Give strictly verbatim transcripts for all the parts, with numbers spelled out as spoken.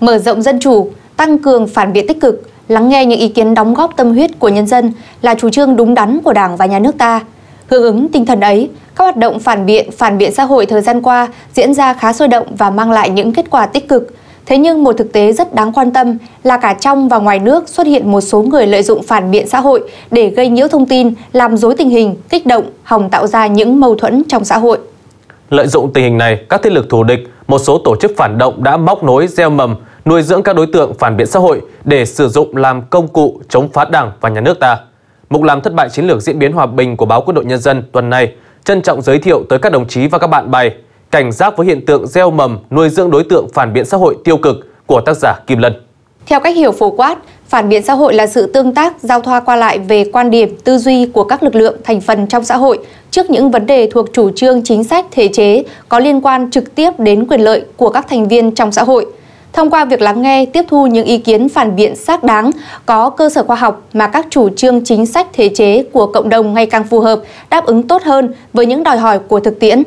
mở rộng dân chủ, tăng cường phản biện tích cực, lắng nghe những ý kiến đóng góp tâm huyết của nhân dân là chủ trương đúng đắn của Đảng và Nhà nước ta. Hưởng ứng tinh thần ấy, các hoạt động phản biện, phản biện xã hội thời gian qua diễn ra khá sôi động và mang lại những kết quả tích cực. Thế nhưng một thực tế rất đáng quan tâm là cả trong và ngoài nước xuất hiện một số người lợi dụng phản biện xã hội để gây nhiễu thông tin, làm rối tình hình, kích động, hòng tạo ra những mâu thuẫn trong xã hội. Lợi dụng tình hình này, các thế lực thù địch, một số tổ chức phản động đã móc nối, gieo mầm, nuôi dưỡng các đối tượng phản biện xã hội để sử dụng làm công cụ chống phá Đảng và Nhà nước ta. Mục làm thất bại chiến lược diễn biến hòa bình của báo Quân đội Nhân dân tuần này trân trọng giới thiệu tới các đồng chí và các bạn bài Cảnh giác với hiện tượng gieo mầm, nuôi dưỡng đối tượng phản biện xã hội tiêu cực của tác giả Kim Lân. Theo cách hiểu phổ quát, phản biện xã hội là sự tương tác, giao thoa qua lại về quan điểm, tư duy của các lực lượng thành phần trong xã hội trước những vấn đề thuộc chủ trương, chính sách, thể chế có liên quan trực tiếp đến quyền lợi của các thành viên trong xã hội. Thông qua việc lắng nghe, tiếp thu những ý kiến phản biện xác đáng, có cơ sở khoa học mà các chủ trương, chính sách, thể chế của cộng đồng ngày càng phù hợp, đáp ứng tốt hơn với những đòi hỏi của thực tiễn.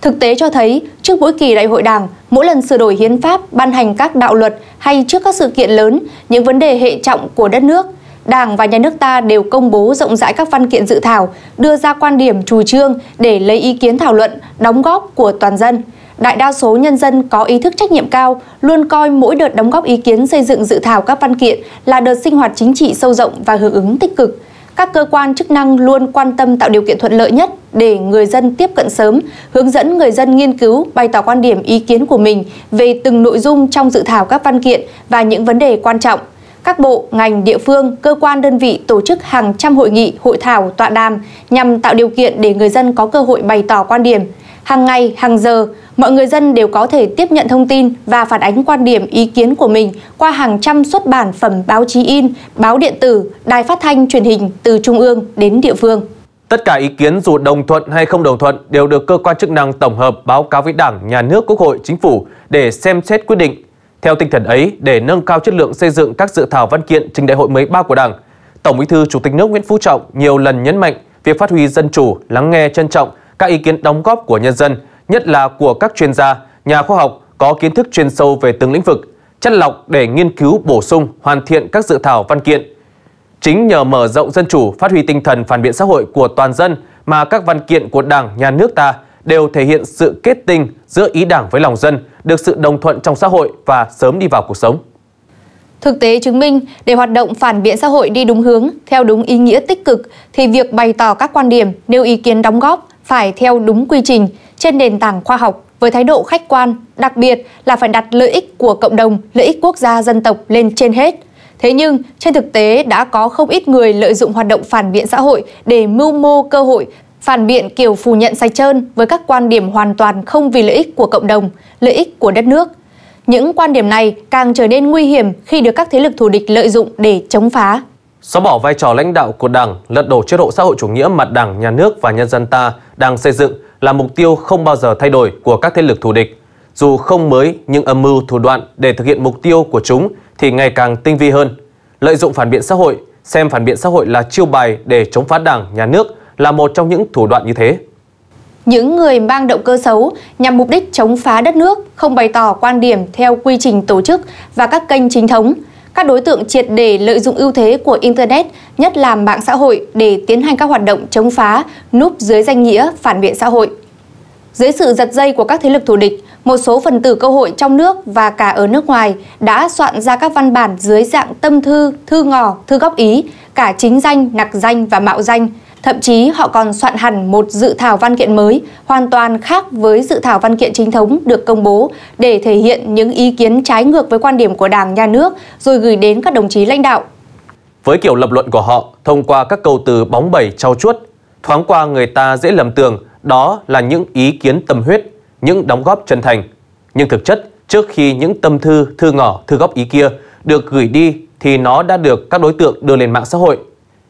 Thực tế cho thấy, trước mỗi kỳ đại hội Đảng, mỗi lần sửa đổi hiến pháp, ban hành các đạo luật hay trước các sự kiện lớn, những vấn đề hệ trọng của đất nước, Đảng và Nhà nước ta đều công bố rộng rãi các văn kiện dự thảo, đưa ra quan điểm chủ trương để lấy ý kiến thảo luận, đóng góp của toàn dân. Đại đa số nhân dân có ý thức trách nhiệm cao, luôn coi mỗi đợt đóng góp ý kiến xây dựng dự thảo các văn kiện là đợt sinh hoạt chính trị sâu rộng và hưởng ứng tích cực. Các cơ quan chức năng luôn quan tâm tạo điều kiện thuận lợi nhất để người dân tiếp cận sớm, hướng dẫn người dân nghiên cứu, bày tỏ quan điểm ý kiến của mình về từng nội dung trong dự thảo các văn kiện và những vấn đề quan trọng. Các bộ, ngành, địa phương, cơ quan, đơn vị tổ chức hàng trăm hội nghị, hội thảo, tọa đàm nhằm tạo điều kiện để người dân có cơ hội bày tỏ quan điểm. Hàng ngày, hàng giờ, mọi người dân đều có thể tiếp nhận thông tin và phản ánh quan điểm, ý kiến của mình qua hàng trăm xuất bản phẩm báo chí in, báo điện tử, đài phát thanh, truyền hình từ trung ương đến địa phương. Tất cả ý kiến dù đồng thuận hay không đồng thuận đều được cơ quan chức năng tổng hợp báo cáo với Đảng, Nhà nước, Quốc hội, Chính phủ để xem xét quyết định. Theo tinh thần ấy, để nâng cao chất lượng xây dựng các dự thảo văn kiện trình đại hội mười ba của Đảng, Tổng Bí thư Chủ tịch nước Nguyễn Phú Trọng nhiều lần nhấn mạnh việc phát huy dân chủ, lắng nghe trân trọng các ý kiến đóng góp của nhân dân, nhất là của các chuyên gia, nhà khoa học có kiến thức chuyên sâu về từng lĩnh vực, chắt lọc để nghiên cứu bổ sung, hoàn thiện các dự thảo văn kiện. Chính nhờ mở rộng dân chủ, phát huy tinh thần phản biện xã hội của toàn dân mà các văn kiện của Đảng, Nhà nước ta đều thể hiện sự kết tinh giữa ý Đảng với lòng dân, được sự đồng thuận trong xã hội và sớm đi vào cuộc sống. Thực tế chứng minh, để hoạt động phản biện xã hội đi đúng hướng, theo đúng ý nghĩa tích cực, thì việc bày tỏ các quan điểm, nêu ý kiến đóng góp phải theo đúng quy trình, trên nền tảng khoa học, với thái độ khách quan, đặc biệt là phải đặt lợi ích của cộng đồng, lợi ích quốc gia dân tộc lên trên hết. Thế nhưng, trên thực tế đã có không ít người lợi dụng hoạt động phản biện xã hội để mưu mô cơ hội, phản biện kiểu phủ nhận sạch trơn với các quan điểm hoàn toàn không vì lợi ích của cộng đồng, lợi ích của đất nước. Những quan điểm này càng trở nên nguy hiểm khi được các thế lực thù địch lợi dụng để chống phá. Xóa bỏ vai trò lãnh đạo của Đảng, lật đổ chế độ xã hội chủ nghĩa mà Đảng, Nhà nước và nhân dân ta đang xây dựng là mục tiêu không bao giờ thay đổi của các thế lực thù địch. Dù không mới, nhưng âm mưu thủ đoạn để thực hiện mục tiêu của chúng thì ngày càng tinh vi hơn. Lợi dụng phản biện xã hội, xem phản biện xã hội là chiêu bài để chống phá Đảng, Nhà nước là một trong những thủ đoạn như thế. Những người mang động cơ xấu nhằm mục đích chống phá đất nước, không bày tỏ quan điểm theo quy trình tổ chức và các kênh chính thống. Các đối tượng triệt để lợi dụng ưu thế của Internet, nhất là mạng xã hội, để tiến hành các hoạt động chống phá, núp dưới danh nghĩa phản biện xã hội. Dưới sự giật dây của các thế lực thù địch, một số phần tử cơ hội trong nước và cả ở nước ngoài đã soạn ra các văn bản dưới dạng tâm thư, thư ngỏ, thư góp ý, cả chính danh, nặc danh và mạo danh. Thậm chí họ còn soạn hẳn một dự thảo văn kiện mới, hoàn toàn khác với dự thảo văn kiện chính thống được công bố để thể hiện những ý kiến trái ngược với quan điểm của Đảng, Nhà nước rồi gửi đến các đồng chí lãnh đạo. Với kiểu lập luận của họ, thông qua các câu từ bóng bẩy trau chuốt, thoáng qua người ta dễ lầm tưởng đó là những ý kiến tâm huyết, những đóng góp chân thành. Nhưng thực chất, trước khi những tâm thư, thư ngỏ, thư góp ý kia được gửi đi thì nó đã được các đối tượng đưa lên mạng xã hội.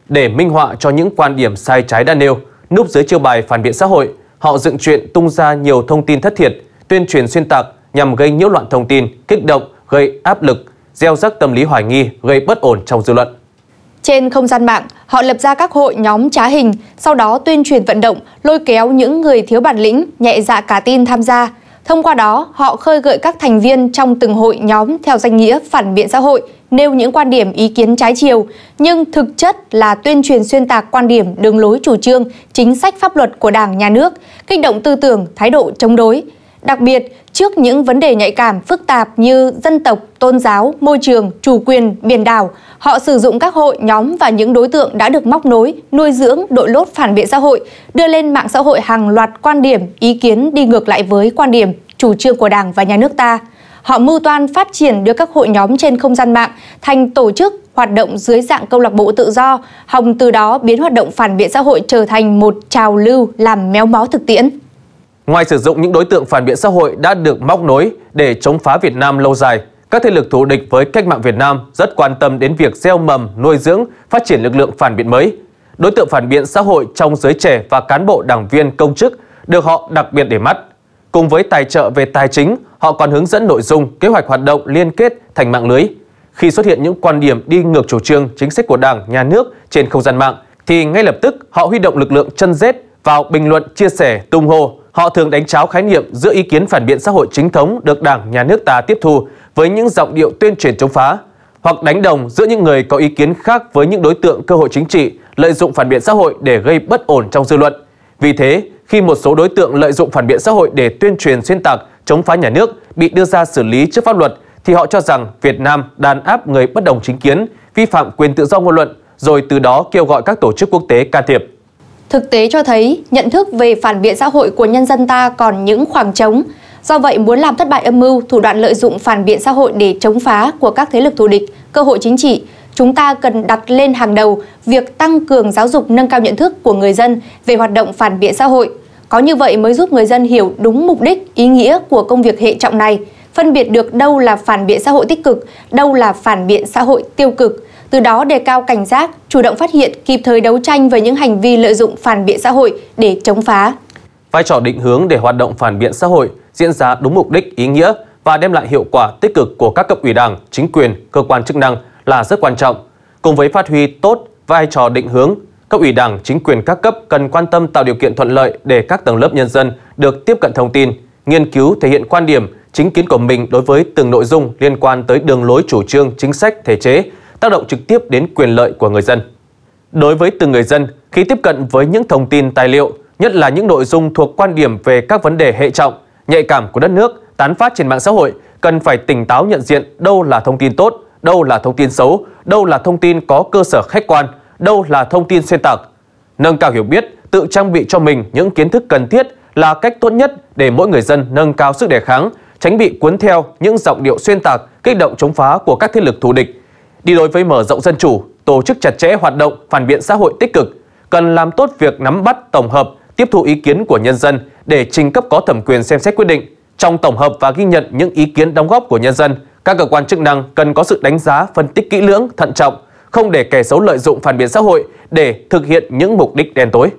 Để minh họa cho những quan điểm sai trái đã nêu, núp dưới chiêu bài phản biện xã hội, họ dựng chuyện tung ra nhiều thông tin thất thiệt, tuyên truyền xuyên tạc nhằm gây nhiễu loạn thông tin, kích động, gây áp lực, gieo rắc tâm lý hoài nghi, gây bất ổn trong dư luận. Trên không gian mạng, họ lập ra các hội nhóm trá hình, sau đó tuyên truyền vận động, lôi kéo những người thiếu bản lĩnh, nhẹ dạ cả tin tham gia. Thông qua đó, họ khơi gợi các thành viên trong từng hội nhóm theo danh nghĩa phản biện xã hội nêu những quan điểm ý kiến trái chiều, nhưng thực chất là tuyên truyền xuyên tạc quan điểm, đường lối chủ trương, chính sách pháp luật của Đảng, Nhà nước, kích động tư tưởng, thái độ chống đối. Đặc biệt, trước những vấn đề nhạy cảm, phức tạp như dân tộc, tôn giáo, môi trường, chủ quyền, biển đảo, họ sử dụng các hội, nhóm và những đối tượng đã được móc nối, nuôi dưỡng, đội lốt phản biện xã hội, đưa lên mạng xã hội hàng loạt quan điểm, ý kiến đi ngược lại với quan điểm, chủ trương của Đảng và Nhà nước ta. Họ mưu toan phát triển đưa các hội nhóm trên không gian mạng thành tổ chức, hoạt động dưới dạng câu lạc bộ tự do, hòng từ đó biến hoạt động phản biện xã hội trở thành một trào lưu làm méo mó thực tiễn. Ngoài sử dụng những đối tượng phản biện xã hội đã được móc nối để chống phá Việt Nam lâu dài, các thế lực thù địch với cách mạng Việt Nam rất quan tâm đến việc gieo mầm, nuôi dưỡng, phát triển lực lượng phản biện mới. Đối tượng phản biện xã hội trong giới trẻ và cán bộ đảng viên công chức được họ đặc biệt để mắt. Cùng với tài trợ về tài chính, họ còn hướng dẫn nội dung, kế hoạch hoạt động liên kết thành mạng lưới. Khi xuất hiện những quan điểm đi ngược chủ trương, chính sách của Đảng, Nhà nước trên không gian mạng, thì ngay lập tức họ huy động lực lượng chân rết vào bình luận, chia sẻ, tung hô. Họ thường đánh tráo khái niệm giữa ý kiến phản biện xã hội chính thống được Đảng, Nhà nước ta tiếp thu với những giọng điệu tuyên truyền chống phá, hoặc đánh đồng giữa những người có ý kiến khác với những đối tượng cơ hội chính trị lợi dụng phản biện xã hội để gây bất ổn trong dư luận. Vì thế, khi một số đối tượng lợi dụng phản biện xã hội để tuyên truyền xuyên tạc, chống phá Nhà nước bị đưa ra xử lý trước pháp luật, thì họ cho rằng Việt Nam đàn áp người bất đồng chính kiến, vi phạm quyền tự do ngôn luận, rồi từ đó kêu gọi các tổ chức quốc tế can thiệp. Thực tế cho thấy, nhận thức về phản biện xã hội của nhân dân ta còn những khoảng trống. Do vậy, muốn làm thất bại âm mưu, thủ đoạn lợi dụng phản biện xã hội để chống phá của các thế lực thù địch, cơ hội chính trị, chúng ta cần đặt lên hàng đầu việc tăng cường giáo dục nâng cao nhận thức của người dân về hoạt động phản biện xã hội. Có như vậy mới giúp người dân hiểu đúng mục đích, ý nghĩa của công việc hệ trọng này, phân biệt được đâu là phản biện xã hội tích cực, đâu là phản biện xã hội tiêu cực. Từ đó đề cao cảnh giác, chủ động phát hiện, kịp thời đấu tranh với những hành vi lợi dụng phản biện xã hội để chống phá. Vai trò định hướng để hoạt động phản biện xã hội diễn ra đúng mục đích, ý nghĩa và đem lại hiệu quả tích cực của các cấp ủy Đảng, chính quyền, cơ quan chức năng là rất quan trọng. Cùng với phát huy tốt vai trò định hướng, cấp ủy Đảng, chính quyền các cấp cần quan tâm tạo điều kiện thuận lợi để các tầng lớp nhân dân được tiếp cận thông tin, nghiên cứu, thể hiện quan điểm, chính kiến của mình đối với từng nội dung liên quan tới đường lối chủ trương, chính sách, thể chế, tác động trực tiếp đến quyền lợi của người dân. Đối với từng người dân, khi tiếp cận với những thông tin tài liệu, nhất là những nội dung thuộc quan điểm về các vấn đề hệ trọng, nhạy cảm của đất nước, tán phát trên mạng xã hội, cần phải tỉnh táo nhận diện đâu là thông tin tốt, đâu là thông tin xấu, đâu là thông tin có cơ sở khách quan, đâu là thông tin xuyên tạc. Nâng cao hiểu biết, tự trang bị cho mình những kiến thức cần thiết là cách tốt nhất để mỗi người dân nâng cao sức đề kháng, tránh bị cuốn theo những giọng điệu xuyên tạc, kích động chống phá của các thế lực thù địch. Đi đối với mở rộng dân chủ, tổ chức chặt chẽ hoạt động phản biện xã hội tích cực, cần làm tốt việc nắm bắt, tổng hợp, tiếp thu ý kiến của nhân dân để trình cấp có thẩm quyền xem xét quyết định. Trong tổng hợp và ghi nhận những ý kiến đóng góp của nhân dân, các cơ quan chức năng cần có sự đánh giá, phân tích kỹ lưỡng, thận trọng, không để kẻ xấu lợi dụng phản biện xã hội để thực hiện những mục đích đen tối.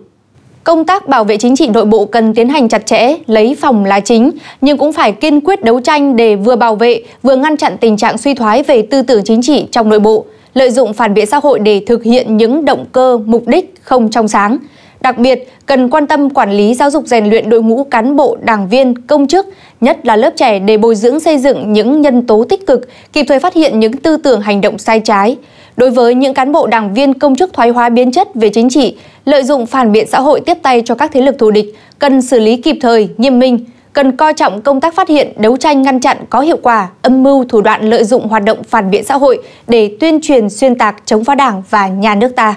Công tác bảo vệ chính trị nội bộ cần tiến hành chặt chẽ, lấy phòng là chính, nhưng cũng phải kiên quyết đấu tranh để vừa bảo vệ, vừa ngăn chặn tình trạng suy thoái về tư tưởng chính trị trong nội bộ, lợi dụng phản biện xã hội để thực hiện những động cơ, mục đích không trong sáng. Đặc biệt, cần quan tâm quản lý giáo dục rèn luyện đội ngũ cán bộ, đảng viên, công chức, nhất là lớp trẻ để bồi dưỡng xây dựng những nhân tố tích cực, kịp thời phát hiện những tư tưởng hành động sai trái. Đối với những cán bộ đảng viên công chức thoái hóa biến chất về chính trị, lợi dụng phản biện xã hội tiếp tay cho các thế lực thù địch, cần xử lý kịp thời, nghiêm minh, cần coi trọng công tác phát hiện, đấu tranh ngăn chặn có hiệu quả âm mưu thủ đoạn lợi dụng hoạt động phản biện xã hội để tuyên truyền xuyên tạc chống phá Đảng và Nhà nước ta.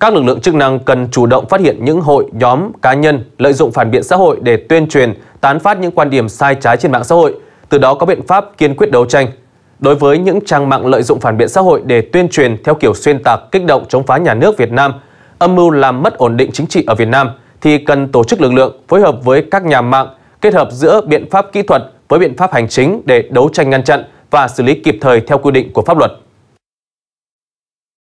Các lực lượng chức năng cần chủ động phát hiện những hội, nhóm, cá nhân lợi dụng phản biện xã hội để tuyên truyền, tán phát những quan điểm sai trái trên mạng xã hội, từ đó có biện pháp kiên quyết đấu tranh. Đối với những trang mạng lợi dụng phản biện xã hội để tuyên truyền theo kiểu xuyên tạc, kích động chống phá Nhà nước Việt Nam, âm mưu làm mất ổn định chính trị ở Việt Nam, thì cần tổ chức lực lượng phối hợp với các nhà mạng, kết hợp giữa biện pháp kỹ thuật với biện pháp hành chính để đấu tranh ngăn chặn và xử lý kịp thời theo quy định của pháp luật.